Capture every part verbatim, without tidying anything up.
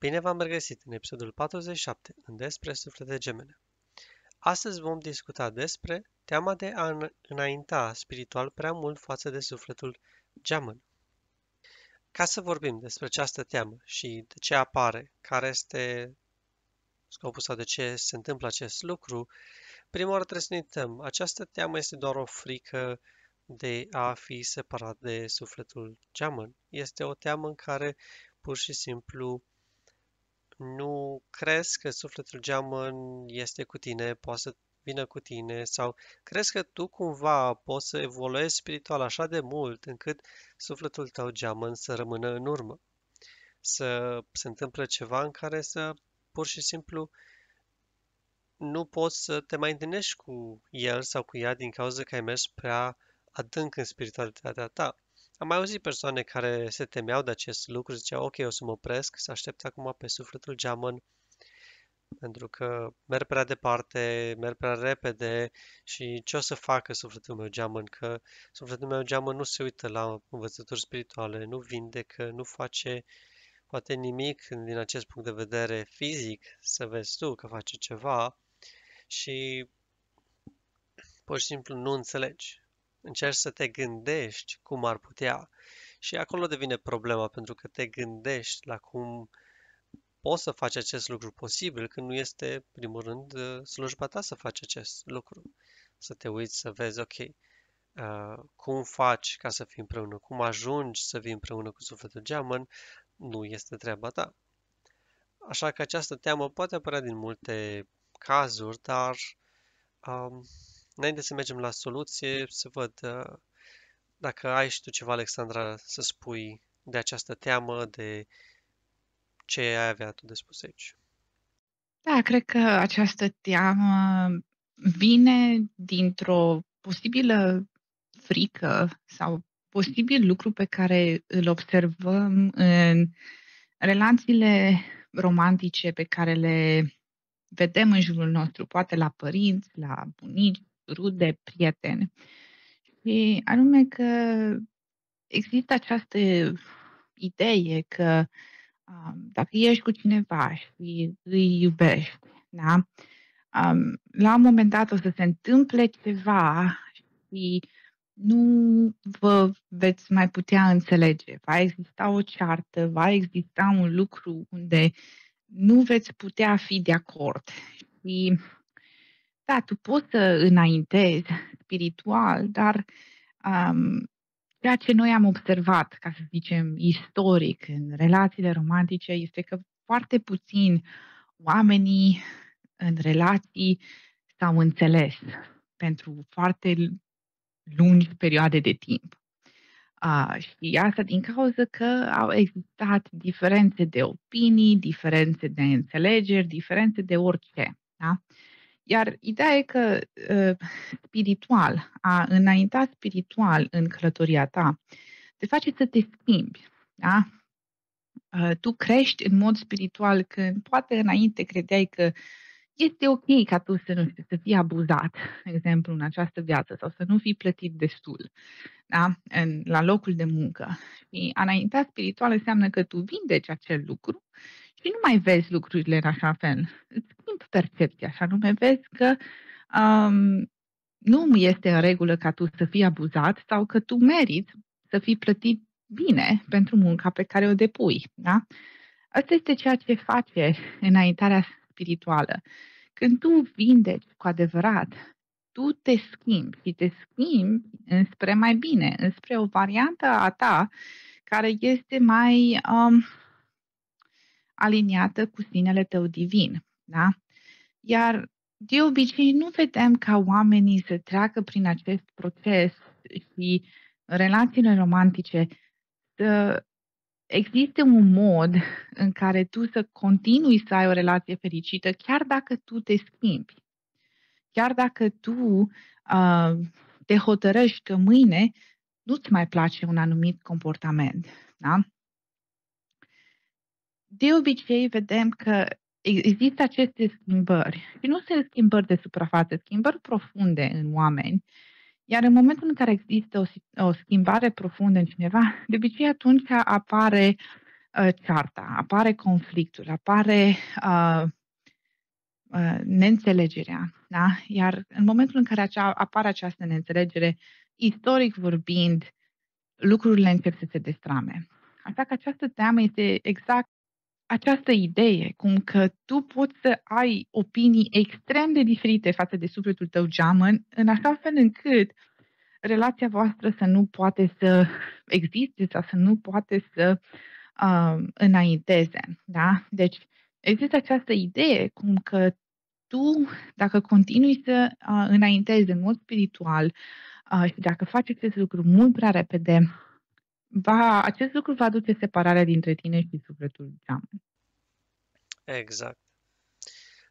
Bine v-am regăsit în episodul patruzeci și șapte în Despre Suflete Gemene. Astăzi vom discuta despre teama de a înainta spiritual prea mult față de sufletul geamăn. Ca să vorbim despre această teamă și de ce apare, care este scopul sau de ce se întâmplă acest lucru, prima oară trebuie să ne uităm. Această teamă este doar o frică de a fi separat de sufletul geamăn. Este o teamă în care pur și simplu nu crezi că sufletul geamăn este cu tine, poate să vină cu tine, sau crezi că tu cumva poți să evoluezi spiritual așa de mult încât sufletul tău geamăn să rămână în urmă. Să se întâmple ceva în care să pur și simplu nu poți să te mai întâlnești cu el sau cu ea din cauza că ai mers prea adânc în spiritualitatea ta. Am mai auzit persoane care se temeau de acest lucru, ziceau, ok, o să mă opresc, să aștept acum pe sufletul geamăn, pentru că merg prea departe, merg prea repede și ce o să facă sufletul meu geamăn? Că sufletul meu geamăn nu se uită la învățături spirituale, nu vindecă, nu face poate nimic din acest punct de vedere fizic, să vezi tu că face ceva și pur și simplu nu înțelegi. Încerci să te gândești cum ar putea și acolo devine problema, pentru că te gândești la cum poți să faci acest lucru posibil când nu este, în primul rând, slujba ta să faci acest lucru. Să te uiți să vezi, ok, uh, cum faci ca să fii împreună, cum ajungi să fii împreună cu sufletul geamăn, nu este treaba ta. Așa că această teamă poate apărea din multe cazuri, dar Um, Înainte să mergem la soluție, să văd uh, dacă ai și tu ceva, Alexandra, să spui de această teamă, de ce ai avea tu de spus aici. Da, cred că această teamă vine dintr-o posibilă frică sau posibil lucru pe care îl observăm în relațiile romantice pe care le vedem în jurul nostru, poate la părinți, la bunici, rude, prieteni. Și anume că există această idee că um, dacă ești cu cineva și îi iubești, da? um, la un moment dat o să se întâmple ceva și nu vă veți mai putea înțelege. Va exista o ceartă, va exista un lucru unde nu veți putea fi de acord. Și da, tu poți să înaintezi spiritual, dar um, ceea ce noi am observat, ca să zicem, istoric în relațiile romantice, este că foarte puțin oamenii în relații s-au înțeles pentru foarte lungi perioade de timp. Uh, și asta din cauza că au existat diferențe de opinii, diferențe de înțelegeri, diferențe de orice, da? Iar ideea e că spiritual, a înainta spiritual în călătoria ta, te face să te schimbi. Da? Tu crești în mod spiritual când poate înainte credeai că este ok ca tu să, nu știu, să fii abuzat, de exemplu, în această viață sau să nu fii plătit destul, da? în, la locul de muncă. Și a înainta spiritual înseamnă că tu vindeci acel lucru și nu mai vezi lucrurile în așa fel. Îți schimbi percepția și anume vezi că um, nu este în regulă ca tu să fii abuzat sau că tu meriți să fii plătit bine pentru munca pe care o depui. Da? Asta este ceea ce face înaintarea spirituală. Când tu vindeci cu adevărat, tu te schimbi și te schimbi înspre mai bine, înspre o variantă a ta care este mai Um, aliniată cu sinele tău divin. Da? Iar de obicei nu vedem ca oamenii să treacă prin acest proces și relațiile romantice să existe un mod în care tu să continui să ai o relație fericită chiar dacă tu te schimbi. Chiar dacă tu uh, te hotărăști că mâine nu-ți mai place un anumit comportament. Da? De obicei vedem că există aceste schimbări și nu sunt schimbări de suprafață, schimbări profunde în oameni, iar în momentul în care există o, o schimbare profundă în cineva, de obicei atunci apare uh, cearta, apare conflictul, apare uh, uh, neînțelegerea. Da? Iar în momentul în care acea, apare această neînțelegere, istoric vorbind, lucrurile încep să se destrame. Așa că această teamă este exact această idee, cum că tu poți să ai opinii extrem de diferite față de sufletul tău geamăn, în așa fel încât relația voastră să nu poate să existe sau să nu poate să uh, înainteze. Da? Deci există această idee cum că tu, dacă continui să uh, înaintezi în mod spiritual uh, și dacă faci acest lucru mult prea repede, va, acest lucru va aduce separarea dintre tine și sufletul geamăn. Exact.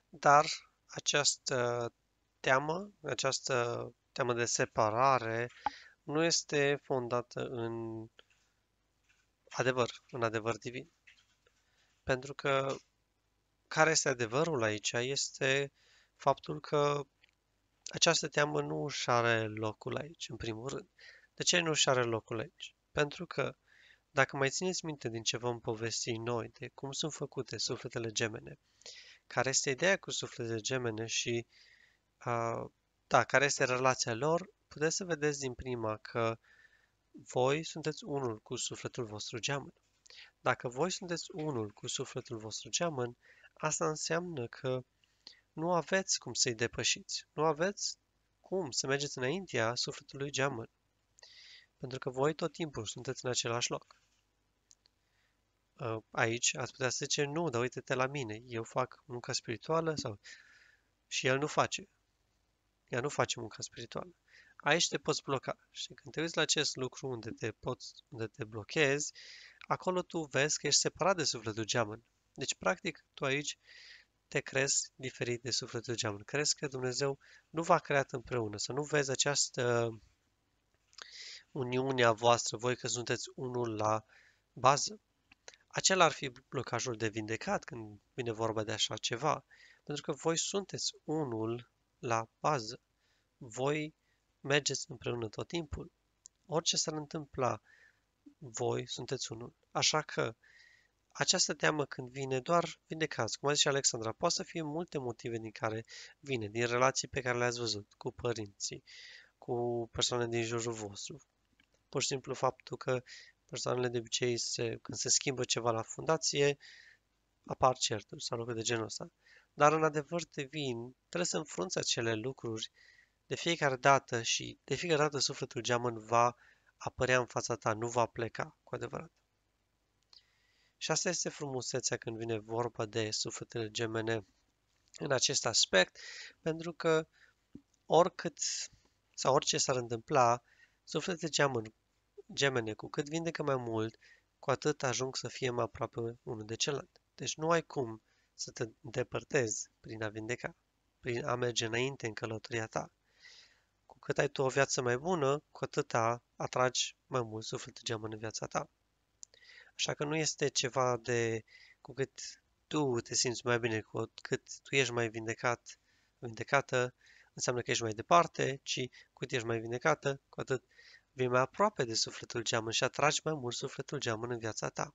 Dar această teamă, această teamă de separare nu este fondată în adevăr, în adevăr divin. Pentru că care este adevărul aici este faptul că această teamă nu își are locul aici, în primul rând. De ce nu își are locul aici? Pentru că, dacă mai țineți minte din ce vom povesti noi, de cum sunt făcute sufletele gemene, care este ideea cu sufletele gemene și uh, da, care este relația lor, puteți să vedeți din prima că voi sunteți unul cu sufletul vostru geamăn. Dacă voi sunteți unul cu sufletul vostru geamăn, asta înseamnă că nu aveți cum să-i depășiți, nu aveți cum să mergeți înaintea sufletului geamăn. Pentru că voi tot timpul sunteți în același loc. Aici ați putea să zice, nu, dar uite-te la mine, eu fac munca spirituală sau... și el nu face. Ea nu face munca spirituală. Aici te poți bloca. Și când te uiți la acest lucru unde te, poți, unde te blochezi, acolo tu vezi că ești separat de sufletul geamăn. Deci, practic, tu aici te crezi diferit de sufletul geamăn. Crezi că Dumnezeu nu v-a creat împreună, să nu vezi această... uniunea voastră, voi că sunteți unul la bază. Acela ar fi blocajul de vindecat când vine vorba de așa ceva, pentru că voi sunteți unul la bază. Voi mergeți împreună tot timpul. Orice s-ar întâmpla, voi sunteți unul. Așa că această teamă când vine, doar vindecați. Cum a zis și Alexandra, poate să fie multe motive din care vine, din relații pe care le-ați văzut cu părinții, cu persoane din jurul vostru. Pur și simplu faptul că persoanele de obicei, se, când se schimbă ceva la fundație, apar certuri sau lucruri de genul ăsta. Dar în adevăr divin, trebuie să înfrunți acele lucruri de fiecare dată și de fiecare dată sufletul geamăn va apărea în fața ta, nu va pleca cu adevărat. Și asta este frumusețea când vine vorba de sufletele gemene în acest aspect, pentru că oricât sau orice s-ar întâmpla, sufletele geamăn, gemene, cu cât vindecă mai mult, cu atât ajung să fie mai aproape unul de celălalt. Deci nu ai cum să te îndepărtezi prin a vindeca, prin a merge înainte în călătoria ta. Cu cât ai tu o viață mai bună, cu atâta atragi mai mult sufletul geamăn în viața ta. Așa că nu este ceva de cu cât tu te simți mai bine, cu cât tu ești mai vindecat, vindecată, înseamnă că ești mai departe, ci cu cât ești mai vindecată, cu atât vei mai aproape de sufletul geamăn și atragi mai mult sufletul geamăn în viața ta.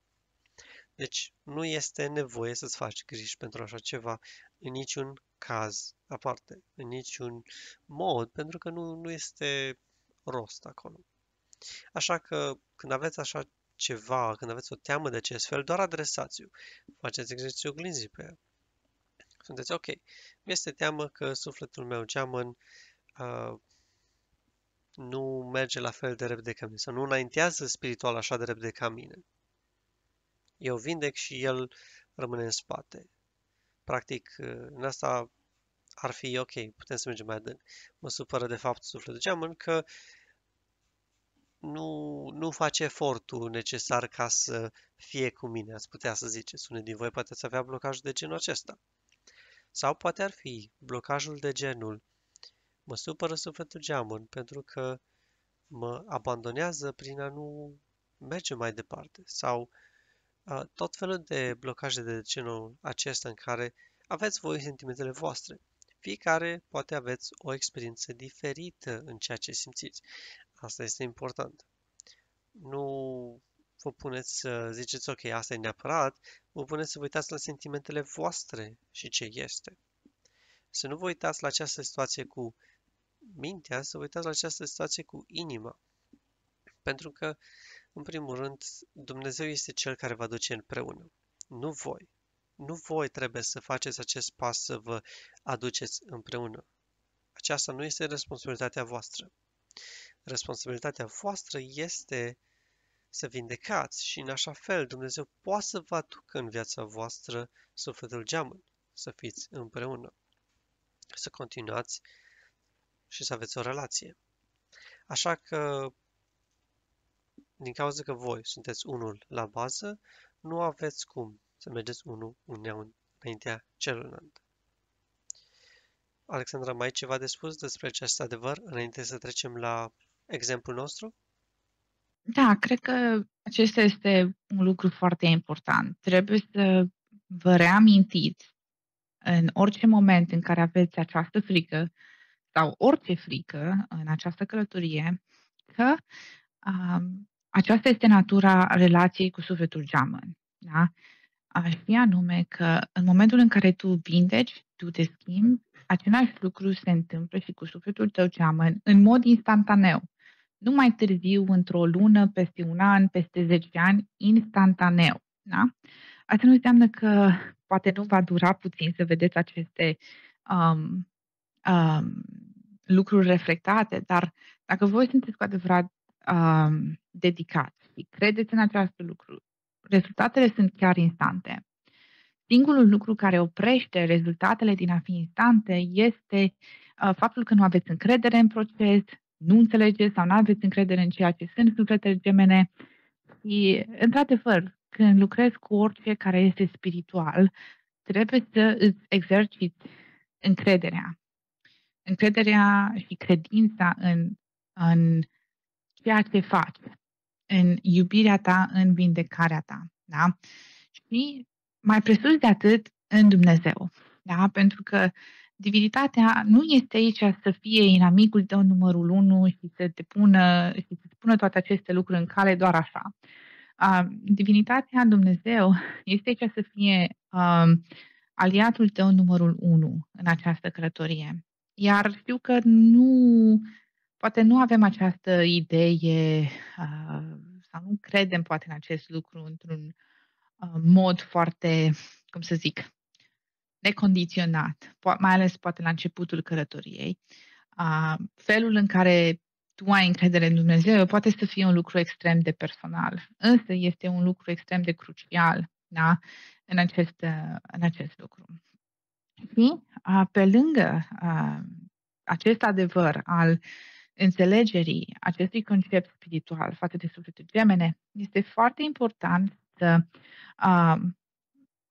Deci nu este nevoie să-ți faci griji pentru așa ceva în niciun caz aparte, în niciun mod, pentru că nu, nu este rost acolo. Așa că când aveți așa ceva, când aveți o teamă de acest fel, doar adresați-o. Faceți exercițiul oglinzii pe ea. Sunteți ok. Mi-este teamă că sufletul meu geamăn uh, nu merge la fel de repede ca mine, sau nu înaintează spiritual așa de repede ca mine. Eu vindec și el rămâne în spate. Practic, în asta ar fi ok, putem să mergem mai adânc. Mă supără de fapt sufletul geamăn că nu, nu face efortul necesar ca să fie cu mine, ați putea să ziceți. Unii din voi poate să avea blocaj de genul acesta. Sau poate ar fi blocajul de genul, mă supără sufletul geamăn pentru că mă abandonează prin a nu merge mai departe. Sau uh, tot felul de blocaje de genul acesta în care aveți voi sentimentele voastre. Fiecare poate aveți o experiență diferită în ceea ce simțiți. Asta este important. Nu vă puneți să ziceți, ok, asta e neapărat, vă puneți să vă uitați la sentimentele voastre și ce este. Să nu vă uitați la această situație cu mintea, să vă uitați la această situație cu inima. Pentru că, în primul rând, Dumnezeu este Cel care vă aduce împreună, nu voi. Nu voi trebuie să faceți acest pas să vă aduceți împreună. Aceasta nu este responsabilitatea voastră. Responsabilitatea voastră este să vindecați și în așa fel Dumnezeu poate să vă aducă în viața voastră sufletul geamăn, să fiți împreună, să continuați și să aveți o relație. Așa că, din cauza că voi sunteți unul la bază, nu aveți cum să mergeți unul înaintea celuilalt. Alexandra, mai ai ceva de spus despre acest adevăr, înainte să trecem la exemplul nostru? Da, cred că acesta este un lucru foarte important. Trebuie să vă reamintiți în orice moment în care aveți această frică sau orice frică în această călătorie, că um, aceasta este natura relației cu sufletul geamăn. Da? Și anume că în momentul în care tu vindeci, tu te schimbi, același lucru se întâmplă și cu sufletul tău geamăn în mod instantaneu. Nu mai târziu, într-o lună, peste un an, peste zece ani, instantaneu. Da? Asta nu înseamnă că poate nu va dura puțin să vedeți aceste um, um, lucruri reflectate, dar dacă voi sunteți cu adevărat um, dedicați și credeți în acest lucru, rezultatele sunt chiar instante. Singurul lucru care oprește rezultatele din a fi instante este uh, faptul că nu aveți încredere în proces, nu înțelegeți sau nu aveți încredere în ceea ce sunt sufletele gemene. Și, într-adevăr, când lucrezi cu orice care este spiritual, trebuie să îți exerciți încrederea. Încrederea și credința în, în ceea ce faci, în iubirea ta, în vindecarea ta. Da? Și mai presus de atât, în Dumnezeu. Da? Pentru că divinitatea nu este aici să fie inamicul tău numărul unu și să te pună, și să pună toate aceste lucruri în cale doar așa. Uh, divinitatea, Dumnezeu, este aici să fie uh, aliatul tău numărul unu în această călătorie. Iar știu că nu, poate nu avem această idee uh, sau nu credem poate în acest lucru într-un uh, mod foarte, cum să zic, necondiționat, mai ales poate la începutul călătoriei. Uh, felul în care tu ai încredere în Dumnezeu poate să fie un lucru extrem de personal, însă este un lucru extrem de crucial, da? în, acest, în acest lucru. Și uh, pe lângă uh, acest adevăr al înțelegerii acestui concept spiritual față de suflete gemene, este foarte important să uh,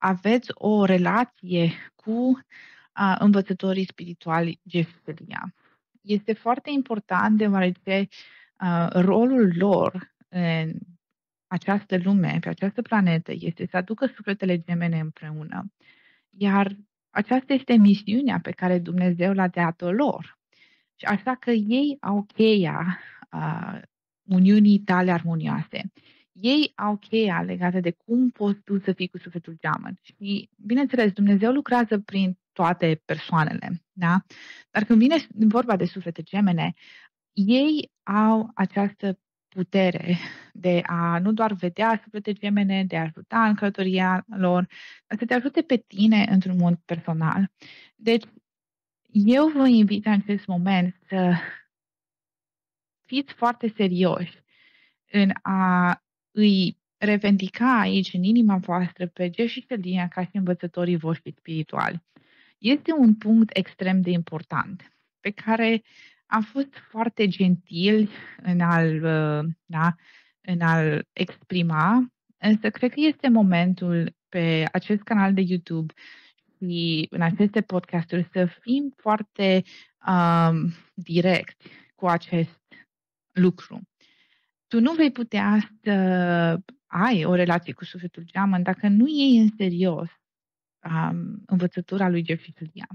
aveți o relație cu uh, învățătorii spirituali Jefferia. Este foarte important deoarece uh, rolul lor în această lume, pe această planetă, este să aducă sufletele gemene împreună. Iar aceasta este misiunea pe care Dumnezeu l-a dat lor. Și așa că ei au cheia uh, uniunii tale armonioase. Ei au cheia legată de cum poți tu să fii cu sufletul geamăn. Și, bineînțeles, Dumnezeu lucrează prin toate persoanele, da? Dar când vine vorba de suflete gemene, ei au această putere de a nu doar vedea suflete gemene, de a ajuta în călătoria lor, dar să te ajute pe tine într-un mod personal. Deci, eu vă invit în acest moment să fiți foarte serioși în a îi revendica aici, în inima voastră, pe Jeff și Divine ca și învățătorii voștri spirituali. Este un punct extrem de important, pe care am fost foarte gentil în a-l, da, în a-l exprima, însă cred că este momentul pe acest canal de YouTube și în aceste podcasturi să fim foarte um, direct cu acest lucru. Tu nu vei putea să ai o relație cu sufletul geamăn dacă nu iei în serios um, învățătura lui Jeff Divine.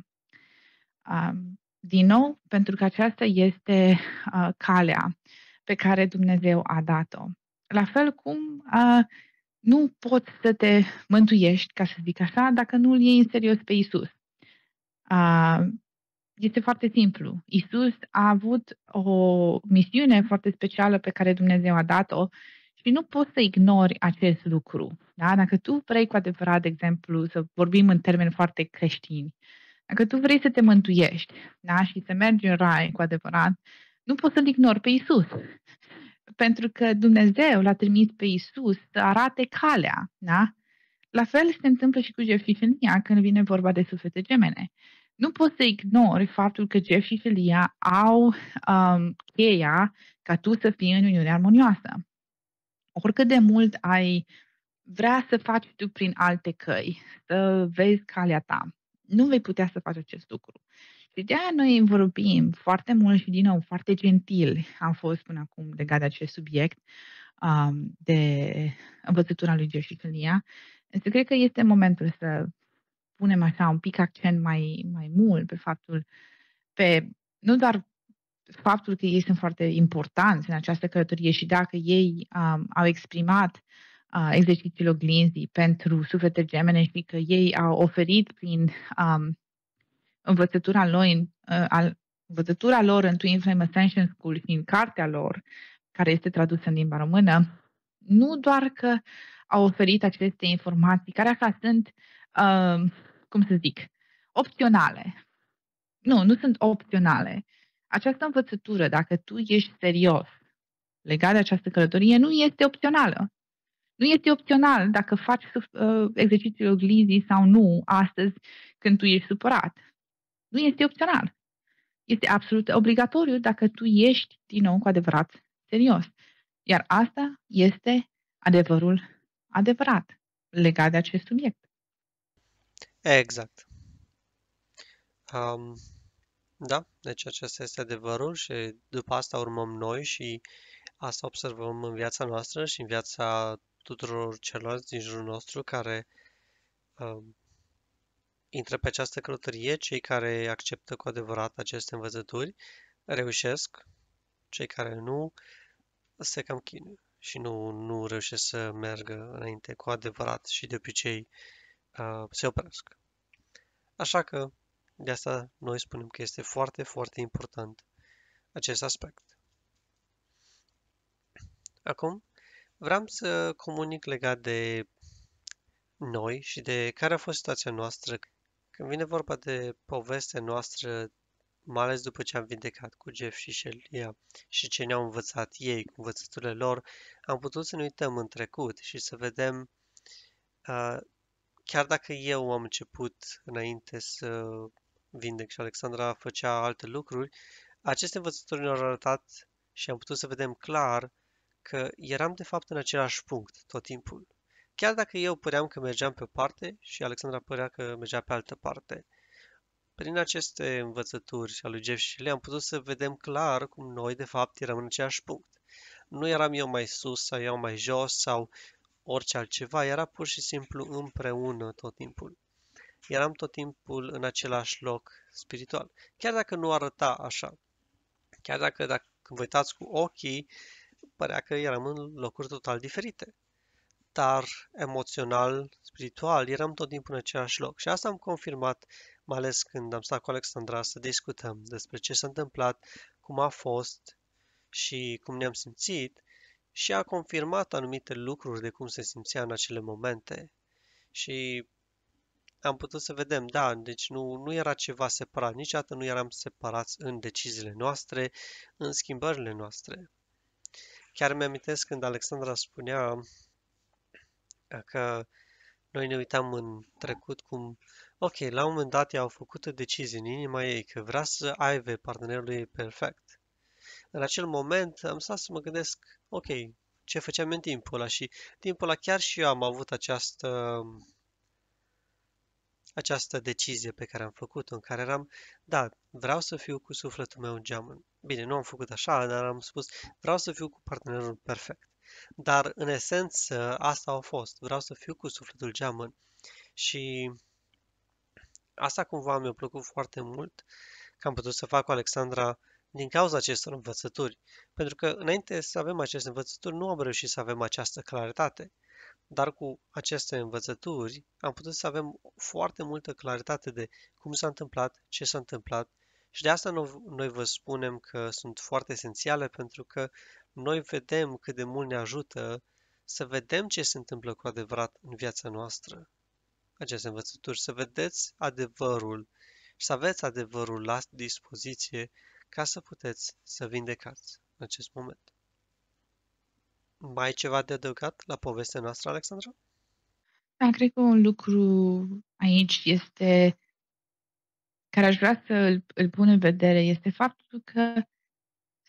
Um, din nou, pentru că aceasta este uh, calea pe care Dumnezeu a dat-o. La fel cum a, nu poți să te mântuiești, ca să zic așa, dacă nu îl iei în serios pe Isus. A, este foarte simplu. Isus a avut o misiune foarte specială pe care Dumnezeu a dat-o și nu poți să ignori acest lucru. Da? Dacă tu vrei cu adevărat, de exemplu, să vorbim în termeni foarte creștini, dacă tu vrei să te mântuiești, da? Și să mergi în rai cu adevărat, nu poți să-L ignori pe Isus. Pentru că Dumnezeu L-a trimis pe Isus să arate calea. Da? La fel se întâmplă și cu Jeff și Felia când vine vorba de suflete gemene. Nu poți să ignori faptul că Jeff și Felia au um, cheia ca tu să fii în uniune armonioasă. Oricât de mult ai vrea să faci tu prin alte căi, să vezi calea ta, nu vei putea să faci acest lucru. Și de aia noi vorbim foarte mult și, din nou, foarte gentil am fost până acum legat de acest subiect, um, de învățătura lui Jeff și Felia. Însă cred că este momentul să punem așa un pic accent mai, mai mult pe faptul, pe nu doar faptul că ei sunt foarte importanți în această călătorie și dacă ei um, au exprimat uh, exercițiul oglinzii pentru suflete gemene și că ei au oferit prin um, învățătura, lor, uh, al, învățătura lor în Twin Flame Ascension School și în cartea lor, care este tradusă în limba română, nu doar că au oferit aceste informații, care așa sunt, uh, cum să zic, opționale. Nu, nu sunt opționale. Această învățătură, dacă tu ești serios legat de această călătorie, nu este opțională. Nu este opțional dacă faci uh, exercițiul oglinzii sau nu astăzi când tu ești supărat. Nu este opțional. Este absolut obligatoriu dacă tu ești, din nou, cu adevărat serios. Iar asta este adevărul adevărat legat de acest subiect. Exact. Um... Da, deci acesta este adevărul și după asta urmăm noi și asta observăm în viața noastră și în viața tuturor celorlalți din jurul nostru care uh, intră pe această călătorie. Cei care acceptă cu adevărat aceste învățături reușesc, cei care nu se cam chinuie și nu, nu reușesc să meargă înainte cu adevărat și de obicei uh, se opresc. Așa că de asta noi spunem că este foarte, foarte important acest aspect. Acum, vreau să comunic legat de noi și de care a fost situația noastră când vine vorba de povestea noastră, mai ales după ce am vindecat cu Jeff și Felia și ce ne-au învățat ei cu învățăturile lor, am putut să ne uităm în trecut și să vedem, uh, chiar dacă eu am început înainte să vindec și Alexandra făcea alte lucruri, aceste învățături ne-au arătat și am putut să vedem clar că eram de fapt în același punct tot timpul. Chiar dacă eu păream că mergeam pe o parte și Alexandra părea că mergea pe altă parte. Prin aceste învățături ale lui Jeff și Felia am putut să vedem clar cum noi de fapt eram în același punct. Nu eram eu mai sus sau eu mai jos sau orice altceva, era pur și simplu împreună tot timpul. Eram tot timpul în același loc spiritual. Chiar dacă nu arăta așa, chiar dacă, dacă vă uitați cu ochii, părea că eram în locuri total diferite. Dar emoțional, spiritual, eram tot timpul în același loc. Și asta am confirmat, mai ales când am stat cu Alexandra să discutăm despre ce s-a întâmplat, cum a fost și cum ne-am simțit, și a confirmat anumite lucruri de cum se simțea în acele momente. Și am putut să vedem, da, deci nu, nu era ceva separat, niciodată nu eram separați în deciziile noastre, în schimbările noastre. Chiar mi-amintesc când Alexandra spunea că noi ne uitam în trecut cum, ok, la un moment dat i-au făcut o decizie în inima ei că vrea să aibă partenerul ei perfect. În acel moment am stat să mă gândesc, ok, ce făceam în timpul ăla și timpul ăla chiar și eu am avut această, această decizie pe care am făcut-o, în care eram, da, vreau să fiu cu sufletul meu în geamăn. Bine, nu am făcut așa, dar am spus, vreau să fiu cu partenerul perfect. Dar, în esență, asta a fost, vreau să fiu cu sufletul geamăn. Și asta cumva mi-a plăcut foarte mult, că am putut să fac cu Alexandra din cauza acestor învățături, pentru că înainte să avem aceste învățături nu am reușit să avem această claritate, dar cu aceste învățături am putut să avem foarte multă claritate de cum s-a întâmplat, ce s-a întâmplat și de asta noi vă spunem că sunt foarte esențiale pentru că noi vedem cât de mult ne ajută să vedem ce se întâmplă cu adevărat în viața noastră, aceste învățături, să vedeți adevărul și să aveți adevărul la dispoziție ca să puteți să vindecați în acest moment. Mai ai ceva de adăugat la povestea noastră, Alexandra? Da, cred că un lucru aici este, care aș vrea să îl, îl pun în vedere, este faptul că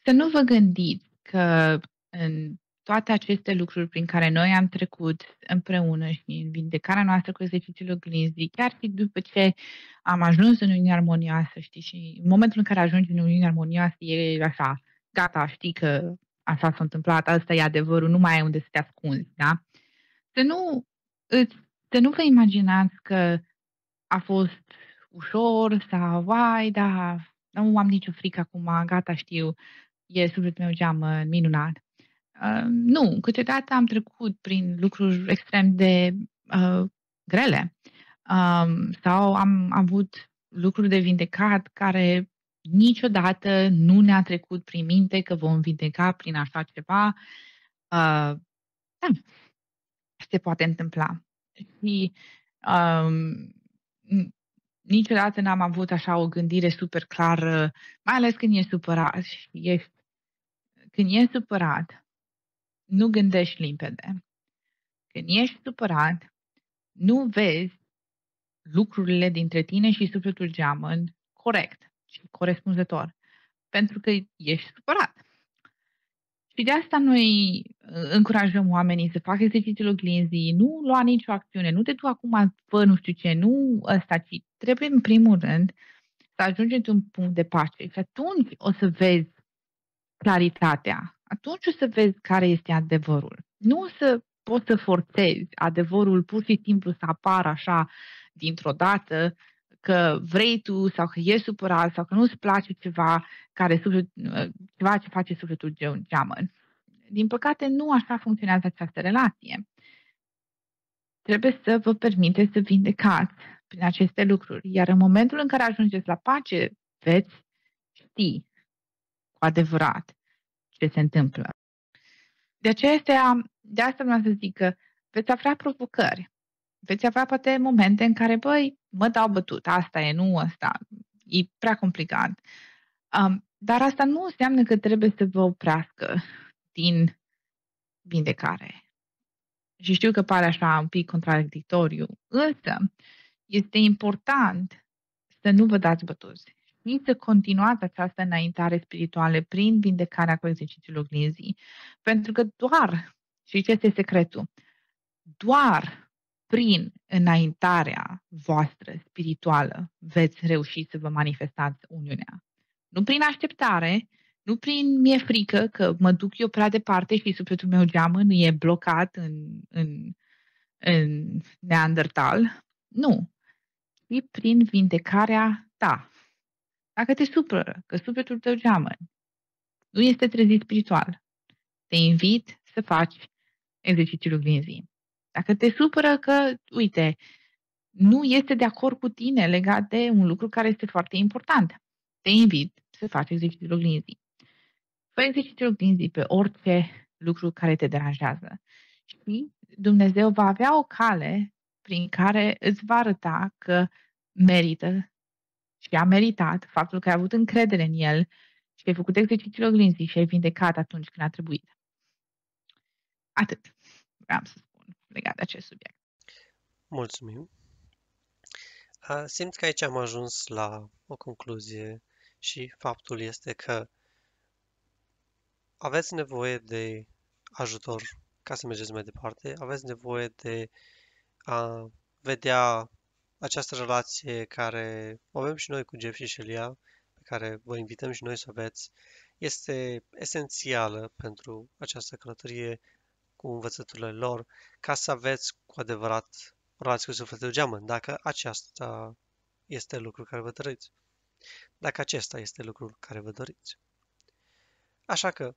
să nu vă gândiți că în toate aceste lucruri prin care noi am trecut împreună și în vindecarea noastră cu exercițiul oglinzii, chiar și după ce am ajuns în Uniunea Armonioasă, știi, și în momentul în care ajungi în Uniunea Armonioasă e așa, gata, știi că așa s-a întâmplat, asta e adevărul, nu mai ai unde să te ascunzi, da? Să nu, să nu vă imaginați că a fost ușor sau, vai, da, nu am nicio frică acum, gata, știu, e sufletul meu geamă, minunat. Uh, nu, câteodată am trecut prin lucruri extrem de uh, grele uh, sau am avut lucruri de vindecat care niciodată nu ne-a trecut prin minte că vom vindeca prin așa ceva. Uh, da, se poate întâmpla. Și uh, niciodată n-am avut așa o gândire super clară, mai ales când ești supărat. Și ești, când ești supărat, nu gândești limpede. Când ești supărat, nu vezi lucrurile dintre tine și sufletul geamăn corect și corespunzător, pentru că ești supărat. Și de asta noi încurajăm oamenii să facă exercițiul oglinzii, nu lua nicio acțiune, nu te du acum, fă nu știu ce, nu ăsta, ci trebuie în primul rând să ajungi într-un punct de pace și atunci o să vezi claritatea. Atunci o să vezi care este adevărul. Nu o să poți să forțezi adevărul pur și simplu să apară așa dintr-o dată că vrei tu sau că ești supărat sau că nu-ți place ceva, care suflet, ceva ce face sufletul geamăn. Din păcate nu așa funcționează această relație. Trebuie să vă permiteți să vindecați prin aceste lucruri. Iar în momentul în care ajungeți la pace, veți ști cu adevărat ce se întâmplă. De aceea, de asta vreau să zic că veți avea provocări. Veți avea poate momente în care, băi, mă dau bătut, asta e, nu asta, e prea complicat. Um, dar asta nu înseamnă că trebuie să vă oprească din vindecare. Și știu că pare așa un pic contradictoriu, însă este important să nu vă dați bătuți. Să continuați această înaintare spirituală prin vindecarea cu exercițiul oglinzii. Pentru că doar, și ce este secretul, doar prin înaintarea voastră spirituală veți reuși să vă manifestați uniunea. Nu prin așteptare, nu prin mi-e frică că mă duc eu prea departe și sufletul meu geamăn e blocat în, în, în neandertal. Nu. E prin vindecarea ta. Dacă te supără că sufletul tău geamăn nu este trezit spiritual, te invit să faci exercițiul oglinzii. Dacă te supără că, uite, nu este de acord cu tine legat de un lucru care este foarte important, te invit să faci exercițiul oglinzii. Fă exercițiul oglinzii pe orice lucru care te deranjează. Și Dumnezeu va avea o cale prin care îți va arăta că merită și a meritat faptul că ai avut încredere în el și ai făcut exercițiul oglinzii și ai vindecat atunci când a trebuit. Atât vreau să spun legat de acest subiect. Mulțumim! Simt că aici am ajuns la o concluzie și faptul este că aveți nevoie de ajutor ca să mergeți mai departe, aveți nevoie de a vedea această relație care o avem și noi cu Jeff și Shelia, pe care vă invităm și noi să o aveți, este esențială pentru această călătorie cu învățăturile lor, ca să aveți cu adevărat o relație cu sufletul geamăn, dacă aceasta este lucrul care vă doriți. Dacă acesta este lucrul care vă doriți. Așa că,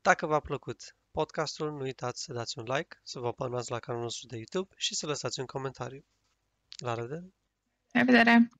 dacă v-a plăcut podcastul, nu uitați să dați un like, să vă abonați la canalul nostru de YouTube și să lăsați un comentariu. La revedere! La revedere!